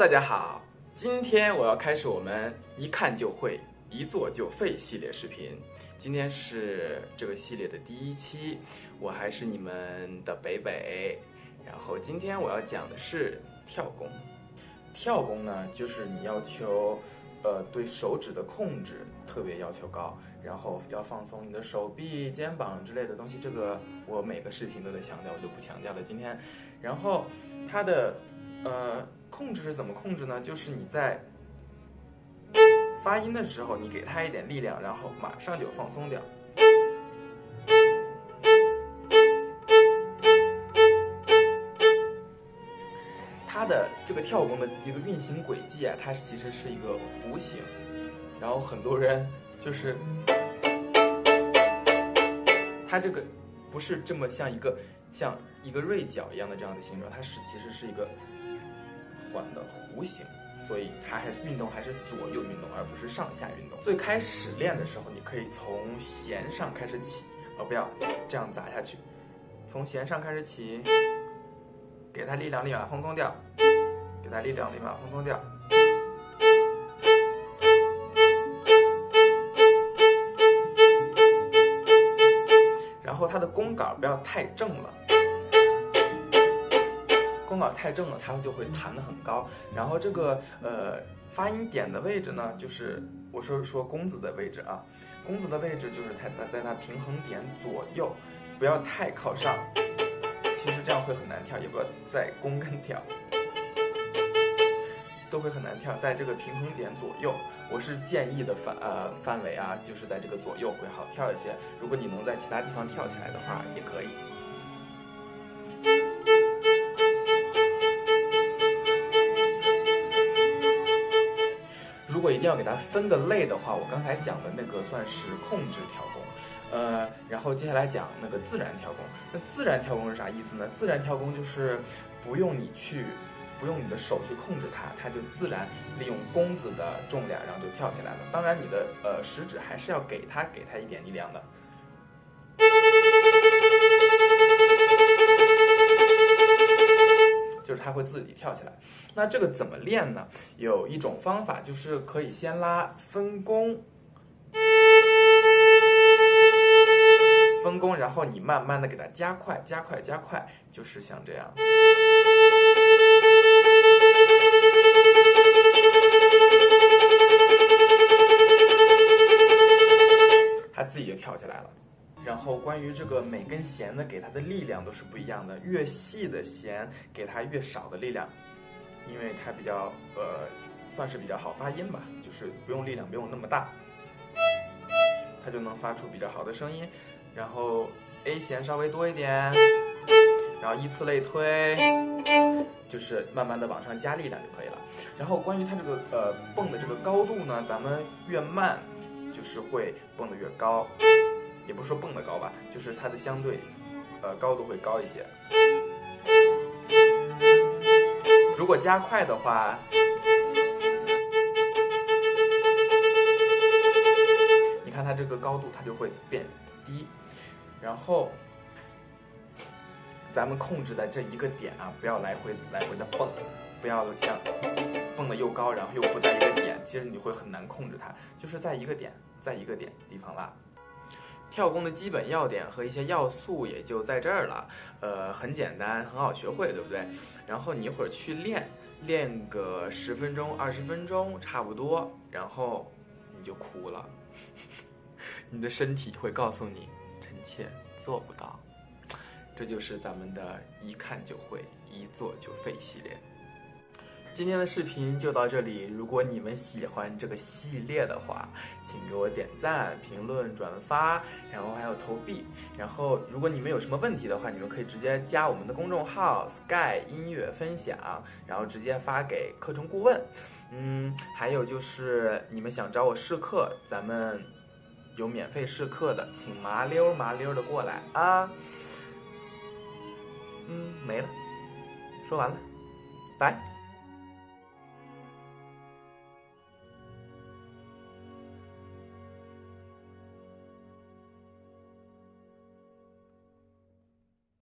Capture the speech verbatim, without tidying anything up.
大家好，今天我要开始我们一看就会、一做就废系列视频。今天是这个系列的第一期，我还是你们的北北。然后今天我要讲的是跳弓。跳弓呢，就是你要求，呃，对手指的控制特别要求高，然后要放松你的手臂、肩膀之类的东西。这个我每个视频都在强调，我就不强调了今天。然后它的，呃。 控制是怎么控制呢？就是你在发音的时候，你给它一点力量，然后马上就放松掉。它的这个跳弓的一个运行轨迹啊，它其实是一个弧形，然后很多人就是它这个不是这么像一个像一个锐角一样的这样的形状，它是其实是一个 环的弧形，所以它还是运动还是左右运动，而不是上下运动。最开始练的时候，你可以从弦上开始起，哦，不要这样砸下去，从弦上开始起，给它力量，立马放松掉，给它力量，立马放松掉。然后它的弓杆不要太正了。 弓杆太正了，它就会弹得很高。然后这个呃发音点的位置呢，就是我说说弓子的位置啊，弓子的位置就是它在它平衡点左右，不要太靠上。其实这样会很难跳，也不要在弓跟跳，都会很难跳。在这个平衡点左右，我是建议的范呃范围啊，就是在这个左右会好跳一些。如果你能在其他地方跳起来的话，也可以。 如果一定要给它分个类的话，我刚才讲的那个算是控制跳弓，呃，然后接下来讲那个自然跳弓。那自然跳弓是啥意思呢？自然跳弓就是不用你去，不用你的手去控制它，它就自然利用弓子的重量，然后就跳起来了。当然，你的呃食指还是要给它给它一点力量的。 就是它会自己跳起来，那这个怎么练呢？有一种方法就是可以先拉分弓，分弓，然后你慢慢的给它加快，加快，加快，就是像这样。它自己就跳起来了。 然后关于这个每根弦呢，给它的力量都是不一样的。越细的弦给它越少的力量，因为它比较呃，算是比较好发音吧，就是不用力量不用那么大，它就能发出比较好的声音。然后 A 弦稍微多一点，然后依次类推，就是慢慢的往上加力量就可以了。然后关于它这个呃蹦的这个高度呢，咱们越慢就是会蹦得越高。 也不是说蹦得高吧，就是它的相对，呃，高度会高一些。如果加快的话，你看它这个高度它就会变低。然后，咱们控制在这一个点啊，不要来回来回的蹦，不要像蹦得又高，然后又不在一个点，其实你会很难控制它。就是在一个点，在一个点地方拉。 跳弓的基本要点和一些要素也就在这儿了，呃，很简单，很好学会，对不对？然后你一会儿去练，练个十分钟、二十分钟差不多，然后你就哭了，你的身体会告诉你，臣妾做不到。这就是咱们的一看就会、一做就废系列。今天的视频就到这里，如果你们喜欢这个系列的话，请给我点赞、评论、转发，然后还有投币。然后，如果你们有什么问题的话，你们可以直接加我们的公众号 Sky 音乐分享，然后直接发给课程顾问。嗯，还有就是你们想找我试课，咱们有免费试课的，请麻溜麻溜的过来啊。嗯，没了，说完了，拜。